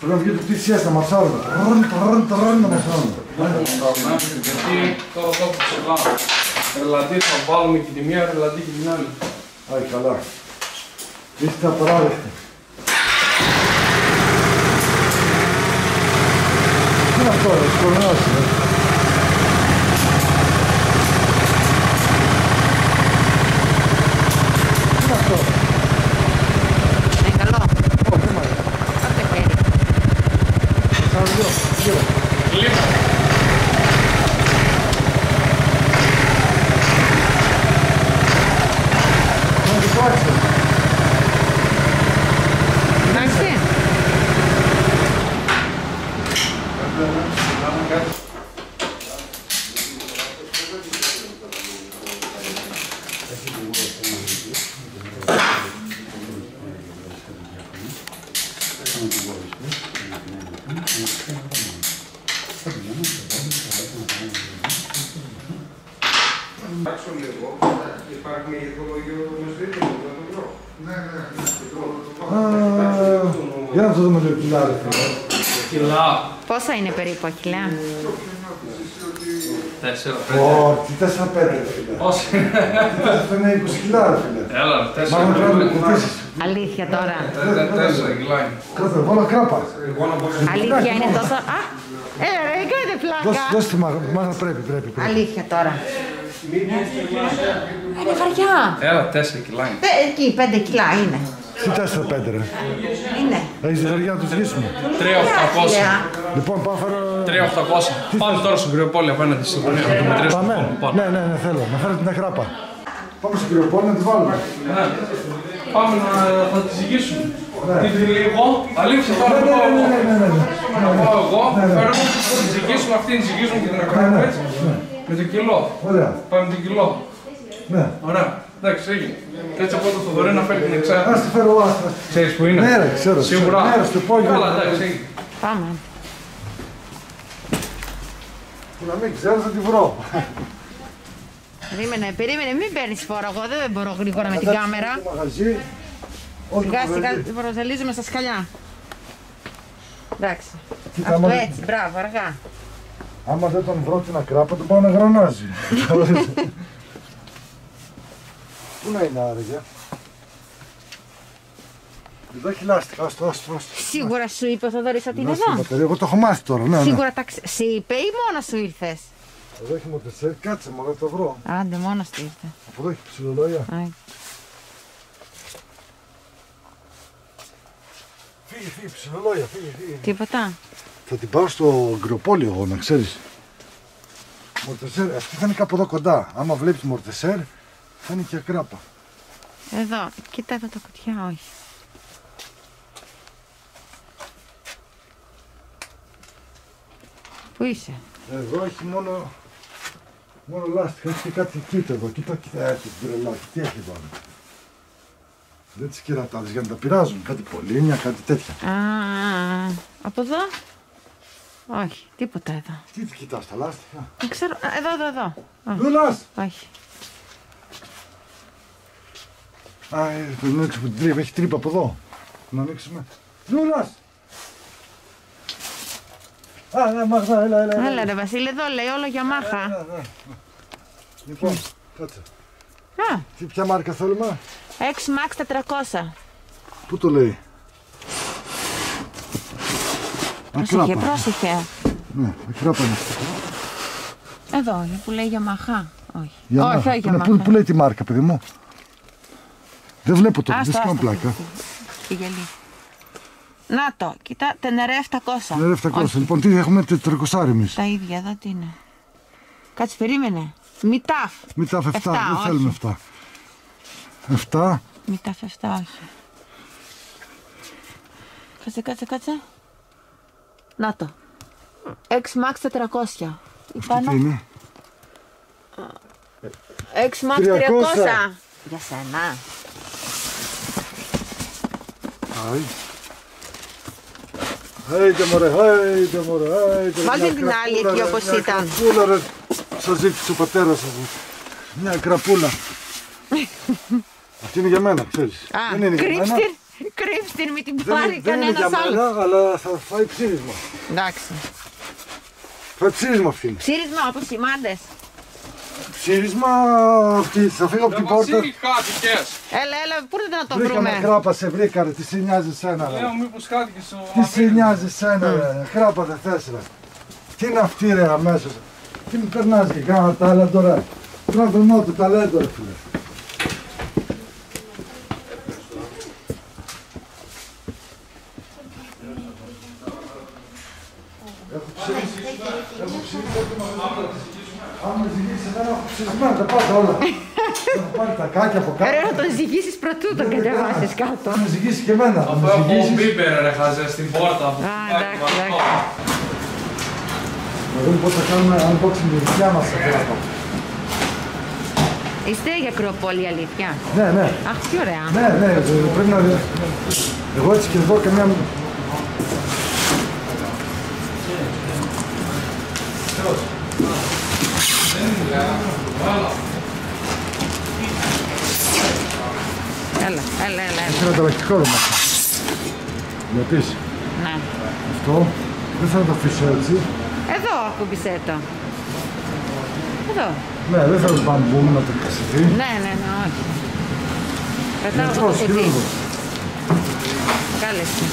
Прям где-то ты сесть на массажу. Трын-трын-трын на массажу. Γιατί τώρα θα ξεχνάω. Δηλαδή θα βάλουμε και τη μία, δηλαδή και την άλλη. Άι, καλά. Είστε απαράδεκτοι. Τι είναι αυτό, ρε, σκορνάσαι, ρε. Τι είναι αυτό, ρε. Για να το δούμε λίγο κιλά. Πόσα είναι περίπου κιλά? 4-5. Τι 4-5. Όσο είναι 20 κιλά. Έλα, 4-5. Αλήθεια τώρα. 4 κιλά. Κάτσε, βάλω κράπα. Αλήθεια είναι τόσο. Α, ρε, κάνετε πλάκα. Δώσε τη μάχα, πρέπει. Αλήθεια τώρα. Είναι βαριά. Έλα, 4 κιλά είναι. Εκεί, 5 κιλά είναι. Τι 4-5 ρε. Είναι. Έχεις τη βαριά να τους λύσουμε. 3-800. Λοιπόν, πάω φέρω... 3-800. Πάμε τώρα στον Κυριοπόλιο απέναντι στη γωνία. Πάμε. Ναι, θέλω. Να φέρω την Αχράπα. Πάμε στον Κυριοπόλιο να τη βάλουμε. Ναι. Πάμε να τη ζυγίσουμε. Τι τη λίγο. Αλήψε τώρα να πάω εγώ. Να πάω εγώ. Φέρουμε τη ζυγίσουμε. Αυτή τη ζυγίσουμε και την Αχράπα έτσι. Με το κιλό. Ωραία. Πάμε το κιλό. Ναι. Ωραία. Εντάξει, έγινε. Έτσι από το Θοδωρή να φέρει την εξάρτηση. Ας τη φέρω άστα. Ξέρεις που είναι. Ναι, ξέρω. Σίγουρα. Μέρος του πόγιο. Καλά, εντάξει, έγινε. Πάμε. Που να μην ξέρω, θα τη βρω. Περίμενε, μην παίρνεις φόρο. Εγώ δεν μπορώ γρήγορα με την κάμερα. Σιγά-σιγά βροζελίζουμε στα σκαλιά. Εντάξει. Αυτό έτσι, μπράβο, αργά. Άμα δεν τον βρω την Αχράπα, τον πάω να γρανάζει. Πού να είναι άραγε. Εδώ έχει λάστιχα, άστο. Σίγουρα σου είπε ο Θοδωρής ότι είναι εδώ. Εγώ το έχω μάθει τώρα, ναι. Σίγουρα σε είπε ή μόνο σου ήρθες. Εδώ έχει μοτοσέρ, κάτσε μόνο, θα το βρω. Άντε, μόνος του ήρθε. Από εδώ έχει ψηλολόγια. Φύγει, ψηλολόγια, φύγει. Τίποτα. Θα την πάω στο Κυριοπόλιο εγώ, να ξέρεις. Μορτεσέρ, αυτή θα είναι κάπου εδώ κοντά. Άμα βλέπεις μορτεσέρ, θα είναι και Αχράπα. Εδώ, κοίτα εδώ τα κουτιά, όχι. Πού είσαι? Εδώ έχει μόνο λάστιχα, έχει κάτι κοίτα εδώ. Κοίτα, έχει μπρελάκι, τι έχει πάνω. Δεν τις κερατάδες για να τα πειράζουν, κάτι πολύνια, κάτι τέτοια. Α, από εδώ. Όχι, τίποτα εδώ. Τι κοιτάς, τα λάστιχα? Δεν ξέρω, εδώ. Νούλας! Όχι. Α, έχει τρύπα από εδώ. Να ανοίξουμε. Νούλας! Α, ναι, μάχα, έλα. Έλα ρε Βασίλη, εδώ λέει όλο για μάχα. Λοιπόν, κάτσε. Τι, ποια μάρκα θέλουμε? XMAX 400. Πού το λέει? Πρόσεχε, πρόσεχε. Ναι, Αχράπα είναι. Εδώ, που λέει για μαχά. Όχι, για μαχά. Πού λέει τη μάρκα, παιδί μου? Δεν βλέπω το, δεν σκάω πλάκα. Να το, κοίτα, Ténéré 700. Ténéré 700, λοιπόν, τι έχουμε 400 εμείς. Τα ίδια, εδώ τι είναι. Κάτσε, περίμενε. Μητάφ 7, δεν θέλουμε 7. 7. Μητάφ 7, όχι. Κάτσε. Να το. XMAX 400. Υπάνω. Είναι. XMAX 300. Για σένα. Άιντε μωρέ, άιντε μωρέ, άιντε. Βάλτε την άλλη εκεί όπως ήταν. Κραπούλα ρε, σας ζήτησε ο πατέρας σας. Μια κραπούλα. Αυτή είναι για μένα, ξέρεις. Δεν είναι για μένα. Κρύψτε με την πάρει κανένας άλλος. Δεν είναι για μένα, αλλά θα φάει ψήρισμα. Εντάξει. Φάει ψήρισμα αυτή είναι. Ψήρισμα όπως οι μάντες. Ψήρισμα αυτή, θα φύγω από την πόρτα. Έλα, έλα, πού να το βρούμε. Βρήκαμε κράπα, σε βρήκα ρε, τι σε νοιάζει εσένα ρε. Λέω μήπως χάθηκε στο αφήνιο. Τι σε νοιάζει εσένα ρε, κράπα δεν θες ρε. Τι είναι αυτή ρε αμέσως. Τι μου περνάς και κάνα τάλαντο ρε. Τραβημό του ταλέντο ρε φίλε. Άμα ζυγίσεις δεν έχω ψησμένα, τα πάτα όλα. Έχω πάρει τα κάκια από κάτω. Ρε να τον ζυγίσεις πρωτού τον κατεβάσεις κάτω. Θα με ζυγίσεις και εμένα. Αφού έχω μπίπερ ρε χαζέ στην πόρτα. Α, εντάξει, εντάξει. Να δούμε πώς θα κάνουμε unboxing τη δικιά μας Ακρόπολη. Είστε η Ακρόπολη αλήθεια. Ναι, ναι. Αχ, τι ωραία. Ναι, ναι, πρέπει να... Εγώ έτσι και εδώ καμιά... Έλα, έλα, έλα. Είναι ανταλλακτικό δωμάτιο. Διαπείς. Ναι. Αυτό δεν θα το αφήσω έτσι. Εδώ ακούμπησέ το. Εδώ. Ναι, δεν θα το μπαμπούμε να το κασιθεί. Ναι, ναι, ναι, όχι. Πετάω από το κουτί. Κάλεσε.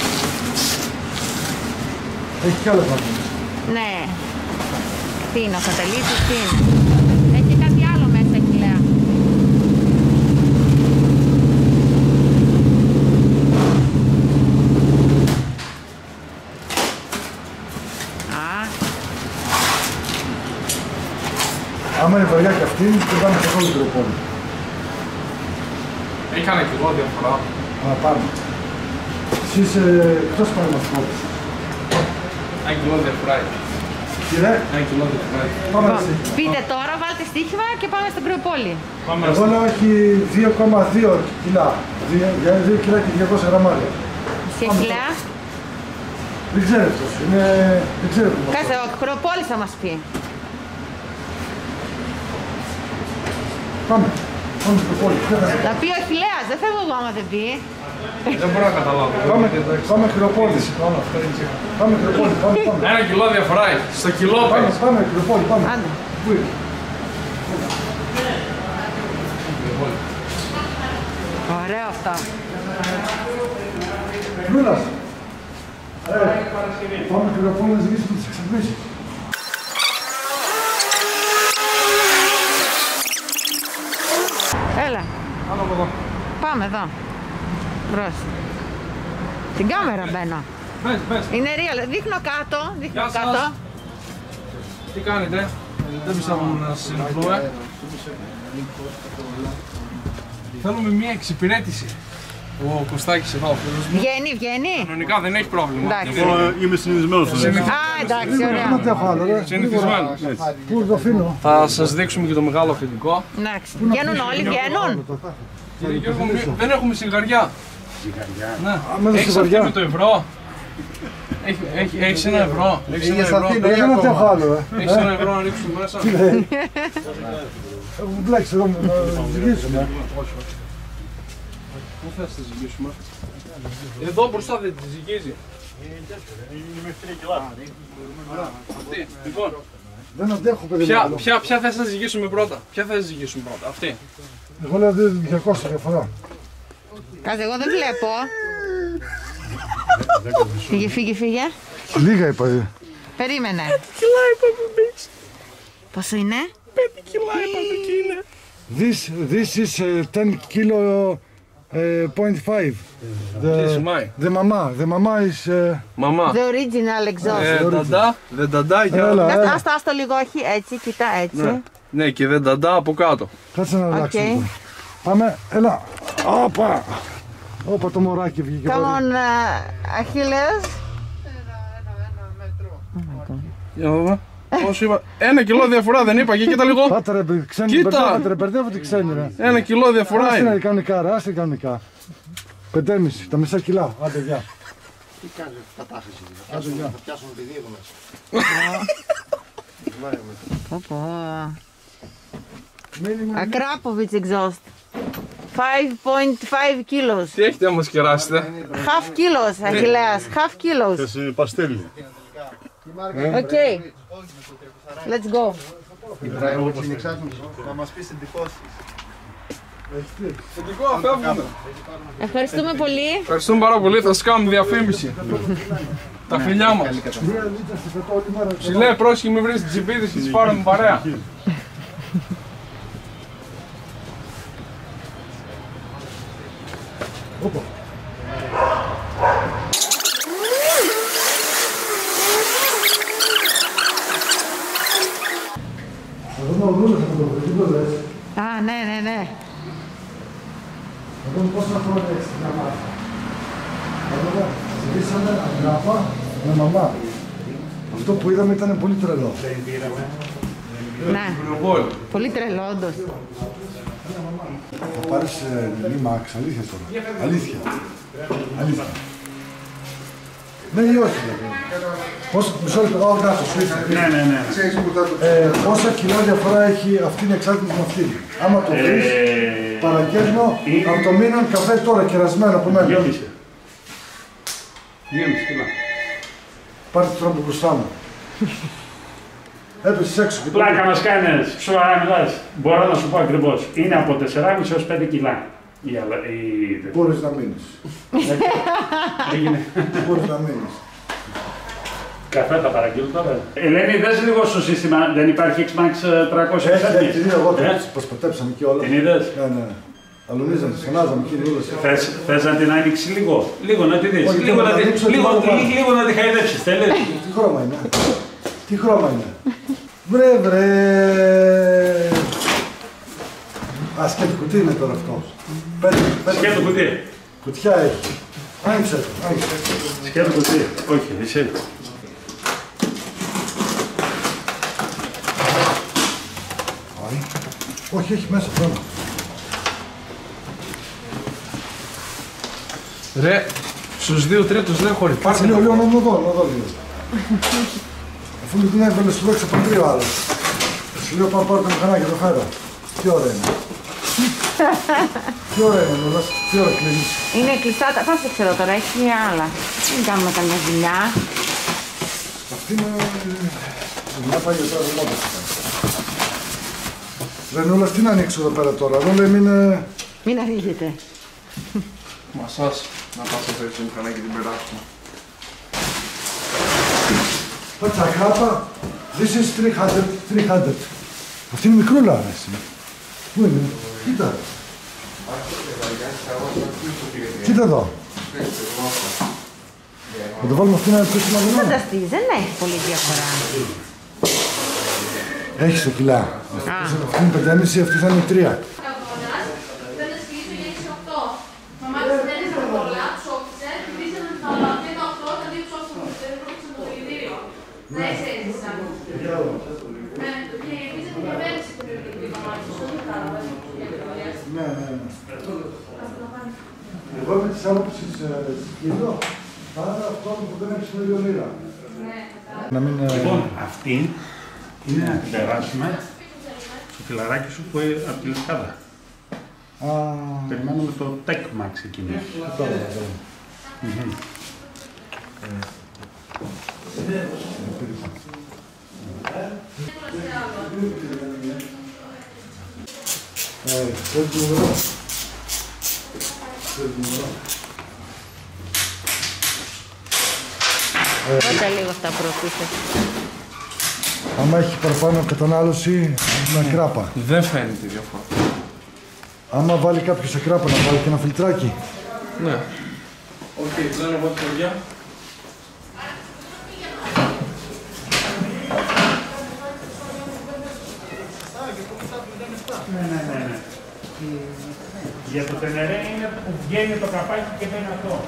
Έχει κι άλλο πάνω. Ναι. Τι είναι ο καταλήτης, τι είναι. Άμα είναι βαριά και αυτή, δεν πάμε καθόλου κυριοπόλιο. Είχανε και εγώ διαφορά. Αλλά πάμε. Εσύ είσαι εκτός παραμαθμός. Ένα κιλό διαφορά. Κυρέ. Ένα κιλό διαφορά. Πάμε εσύ. Πείτε τώρα, βάλτε στοίχημα και πάμε στην κυριοπόλιο. Εγώ λέω έχει 2,2 κιλά. 2 κιλά και 200 γραμμάρια. Σε κιλά. Δεν ξέρω αυτός. Δεν ξέρω που μας. Κάτσε, ο κυριοπόλιο θα μας πει. Πάμε, πάμε στο πόλι. Θα πει ο Χιλέας, δεν θέλω εγώ άμα δεν πει. Δεν μπορώ να καταλάβω. Πάμε κυριοπόλιο. Πάμε κυριοπόλιο, πάμε. Ένα κιλό διαφορά, στο κιλό πάμε. Πάμε κυριοπόλιο, πάμε. Πού είναι. Ωραία αυτά. Νούλας. Πάμε κυριοπόλιο να ζητήσουμε τις εξαφλήσεις. Έλα, πάμε εδώ, μπρος, στην κάμερα μπαίνω, είναι real, δείχνω κάτω, δείχνω κάτω. Τι κάνετε, δεν πιστεύουμε να συνεχθούμε, θέλουμε μία εξυπηρέτηση. Ο Κωστάκης εδώ, ο φίλος μου. Βγαίνει, βγαίνει. Κανονικά δεν έχει πρόβλημα. Εγώ είμαι συνηθισμένος. Α, εντάξει, ωραία. Συνηθισμένος. Πού το αφήνω. Θα σας δείξουμε και το μεγάλο αφεντικό. Εντάξει. Βγαίνουν όλοι, βγαίνουν. Δεν έχουμε σιγαριά. Σιγαριά. Έχεις με το ευρώ. Έχεις ένα ευρώ. Έχεις ένα ευρώ να ρίξουμε μέσα. Έχουν πλέξει εδώ να ζυγίσουμε. Πού θα τη ζυγίσουμε. Εδώ μπροστά δεν τη ζυγίζει. Είναι μέχρι 3 κιλά. Αυτή, λοιπόν. Δεν αντέχω παιδί. Ποια θα σας ζυγίσουμε πρώτα. Ποια θα σας ζυγίσουμε πρώτα. Αυτή. Εγώ λέω 200 διαφορά. Κάτσε, εγώ δεν βλέπω. Φύγε, φύγε, φύγε. Λίγα είπα. Περίμενε. 5 κιλά είπαμε εμείς. Πόσο είναι. 5 κιλά είπαμε και είναι. This is 10 kilo... 0.5. The mama. The mama is... Mama. The original exhaust. The dada. Άστα, άστα λίγο, όχι έτσι, κοιτά έτσι. Ναι, και the dada από κάτω. Κάτσε να αλλάξουμε. Πάμε, έλα. Όπα. Όπα το μωράκι βγήκε. Come on, Achilles. Ένα μέτρο. Για να δούμε. Πόσο είπα. 1 κιλό διαφορά δεν είπα και κοίτα λίγο. Πάτα ρε, μπερδεύω τη ξένη ρε. 1 κιλό διαφορά. Άσε είναι κανονικά, ρε, άσε είναι κανονικά. 5,5, τα μισά κιλά. Άντε, γεια. Τι κάνει κατάχρηση, θα πιάσουν τη δίδυμα μέσα. Akrapovic exhaust. 5.5 kilos. Τι έχετε όμως κεράσετε? Half kilos, Αχιλέας, half kilos. Θες παστέλι. Οκ. Let's go. Να μας πεις εντυπώσεις. Ευχαριστούμε πολύ. Ευχαριστούμε πάρα πολύ. Θα σας κάνουμε διαφήμιση. Τα φιλιά μας. Ψηλέ, πρόσχη, μην βρεις τις τσιπίδες και τις πάρουμε παρέα. Α, ναι, ναι, ναι. Να δούμε πόσα χρόνια έχεις την γραμμάτα. Να δούμε, ζητήσαμε γράφα με μαμά. Αυτό που είδαμε ήταν πολύ τρελό. Ναι, πολύ τρελό όντως. Θα πάρεις XMAX, αλήθεια τώρα. Αλήθεια. Αλήθεια. Ναι ή όχι. Μισό λεπτό, πάω κάτω. Ναι, ναι, ναι. Πόσα κιλά διαφορά έχει αυτήν εξάρτητη με αυτήν. Άμα το βρεις, παραγγέλνω από το μήνα καφέ τώρα, κερασμένο από μένα. 2,5 κιλά. Πάρε το τρόπο μπροστά μου. Έπεσες έξω. Πλάκα μας κάνεις, σοβαρά μιλάς. Μπορώ να σου πω ακριβώς. Είναι από 4,5 έως 5 κιλά. Μπορείς να μείνεις. Μπορείς να μείνεις. Καφέ τα παραγγείλω τώρα. Ελένη, δες λίγο στο σύστημα, δεν υπάρχει XMAX 300. Έχει την εγώ τώρα, τις προσπατέψαμε και όλα. Την είδες? Ναι, ναι. Αλωνίζαμε, φωνάζαμε και Νούλας. Θες να την άνοιξει λίγο, λίγο να τη δεις. Λίγο να τη χαϊδέψεις, θέλεις. Τι χρώμα είναι. Τι χρώμα είναι. Βρε, βρε. Α, σκέτο κουτί είναι τώρα αυτό. Σκέτο κουτί. Κουτιά έχει. Άνοιξε το, άνοιξε. Σκέτο κουτί. Όχι, εσύ. Όχι, έχει μέσα τώρα. Ρε, στους 2/3 δεν χωρί. Πάρσε λίγο, λίγο, να μου δω, να δω λίγο. Αφού μου την έβαλε στο δόξα από 3 άλλα. Σου λέω πάω πάρω το μηχανάκι, το χάρω. Τι ωραία είναι. Τι ωραία είναι, Νούλας, τι ώρα κλείνεις. Είναι κλειστά, πώς δεν ξέρω τώρα, έχει άλλα. Δεν κάνουμε καμιά δουλειά. Αυτή είναι... Μια πάγια τώρα δεν μόντας. Ρε Νούλας, τι να ανοίξω εδώ πέρα τώρα, Νούλα, μην ανοίγετε. Μασάς, να πας να φέρεις το μηχανάκι την περάσουμε. That's Akrapa, this is 300. Αυτή είναι μικρούλα, αρέσει. Πού είναι, κοίτα. Κοίτα εδώ. Θα το βάλουμε αυτήν να πιέσουμε αγωνά. Φανταστείς, δεν έχει πολύ διαφορά. Έχει στο κιλά. Αυτή είναι 5,5, αυτή θα είναι 3. Καγωνάς, δεν είναι σκυλή, του γέξεις 8. Μαμά της δεν είναι πολλά, ψόφισε, θυμίσαι να τα 8, θα δύο ψόφισε, δεν πρόκεισε το δηλητήριο. Να είσαι έτσι σαν. Ναι, ναι, ναι. Εγώ είμαι της άποψης εδώ, πάντα αυτό που δεν έχεις με δύο μοίρα. Λοιπόν, αυτή είναι να την περάσουμε στο φιλαράκι σου που είναι από τη Λευκάδα. Περιμένουμε το XMAX εκείνη. Θέλει την ουρά. Θέλει την ουρά. Πάτα λίγο αυτά προωθήσεις. Άμα έχει παραπάνω κατανάλωση, με Akrapa. Δεν φαίνεται διαφορά. Άμα βάλει κάποιος Akrapa, να βάλει και ένα φιλτράκι. Ναι. Οκ, πλέον από τη χωριά. Για το Ténéré είναι που βγαίνει το καπάκι και μπαίνει αυτό.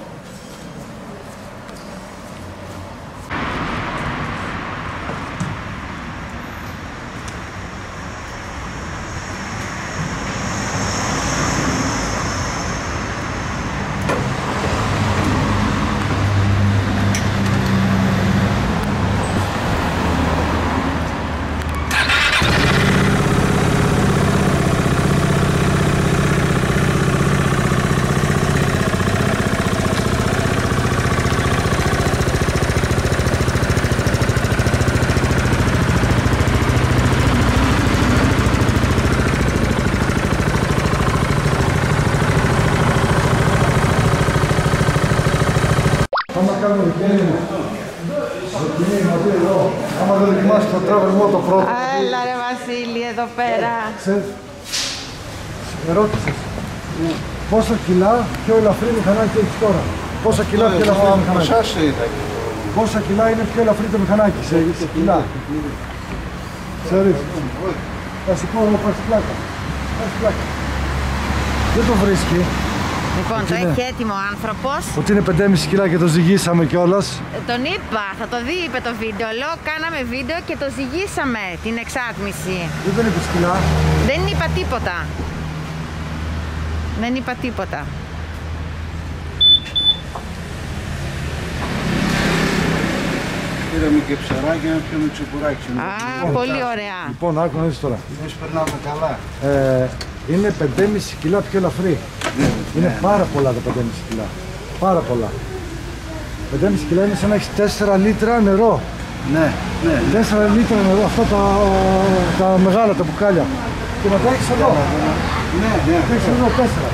κάνουμε ρικένι. Ρικένι, μαζί εδώ. Άμα δεν δοκιμάσεις θα τράβει μόνο το πρώτο. Έλα ρε Βασίλη, εδώ πέρα. Ξέρεις, ερώτησες. Πόσα κιλά πιο ελαφρύ μηχανάκι έχεις τώρα? Πόσα κιλά πιο ελαφρύ μηχανάκι? Πόσα κιλά είναι πιο ελαφρύ το μηχανάκι, σε κιλά? Ξέρεις, θα σου πω εγώ πας πλάκα. Δεν το βρίσκει. Λοιπόν, το έχει έτοιμο ο άνθρωπος. Ότι είναι 5,5 κιλά και το ζυγίσαμε κιόλας. Τον είπα, θα το δει, είπε το βίντεο. Λέω, κάναμε βίντεο και το ζυγίσαμε την εξάτμιση. Δεν τον είπες κιλά. Δεν είπα τίποτα. Δεν είπα τίποτα. Πήραμε και ψαράκι να πιούμε τσιπουράκι. Α, λοιπόν, πολύ ωραία. Λοιπόν, άκου να δεις τώρα. Εμείς περνάμε καλά. Είναι 5,5 κιλά πιο ελαφρύ. Είναι πάρα πολλά τα 5,5 κιλά. Πάρα πολλά. 5,5 κιλά είναι σαν να έχεις 4 λίτρα νερό. Ναι, ναι. 4 λίτρα νερό, αυτά τα μεγάλα, τα μπουκάλια. Και μετά έχεις εδώ. Ναι, ναι. Έχεις εδώ 4.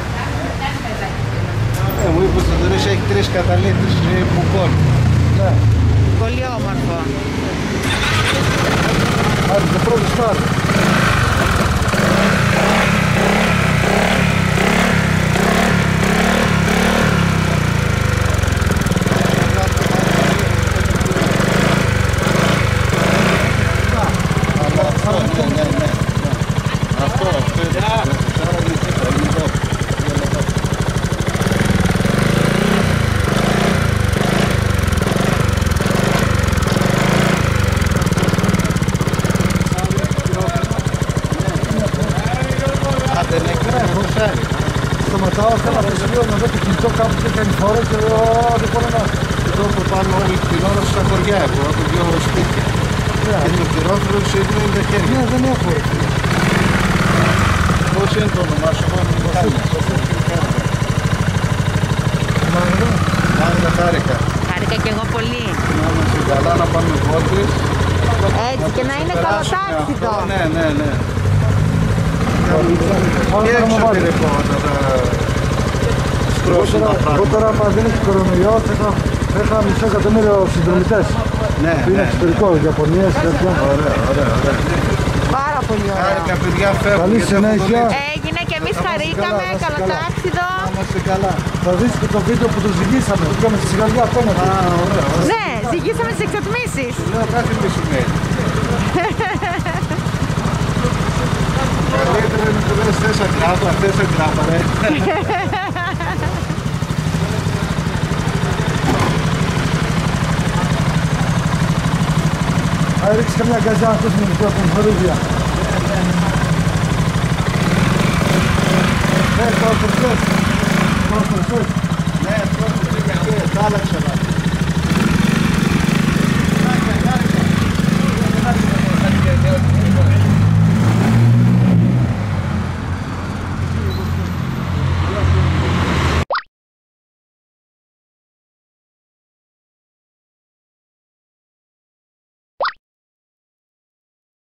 Μου είπε ότι ο Θοδωρής έχει 3 καταλήτρες μπουκών. Ναι. Πολύ όμορφο. Άρα, το πρώτο στάδιο. Σταματάω, θέλω να φυσιώ να δω το κινητό κάπου και κάνει χώρο και δεν μπορώ να... Εδώ που πάνε όλη την ώρα στα χωριά, εγώ από δύο σπίτια. Και το χειρότερο είναι τα χέρια. Ναι, δεν έχω. Πώς είναι το όνομά σου, μόνο το χάνια. Μάγνα, χάρηκα. Χάρηκα κι εγώ πολύ. Να είμαστε καλά, να πάμε βόλτες. Έτσι, και να είναι καλοτάξιτο. Ναι, ναι, ναι. Και έξω πήρεκο όταν τα στρώσουν τα πράγματα. Εγώ τώρα άμα δεν έχει κορονοϊό θα είχα μισό εκατομμύριο συνδρομητές. Ναι, ναι. Είναι εξωτερικό, Ιαπωνίες, τέτοια. Ωραία, ωραία, ωραία. Πάρα πολύ ωραία. Χάρηκα παιδιά, φεύγουν. Καλή συνέχεια. Έγινε και εμείς χαρήκαμε, καλοτάξιδο. Είμαστε καλά. Θα δεις και το βίντεο που το ζυγίσαμε. Πήγαμε στη σιγαλιά απέναντι. Ναι, ζυγίσαμε τις εξατμίσεις. Λέω κάτι μη σημαίνει. Καλύτερα είναι που δες 4 γράμμα, ρε. Θα ρίξεις καμιά αγκαζιά να ακούσουμε την πρώτη φορούδια. Ναι, το ορθοσφές. Το ορθοσφές. Ναι, το ορθοσφές. Άλλαξα.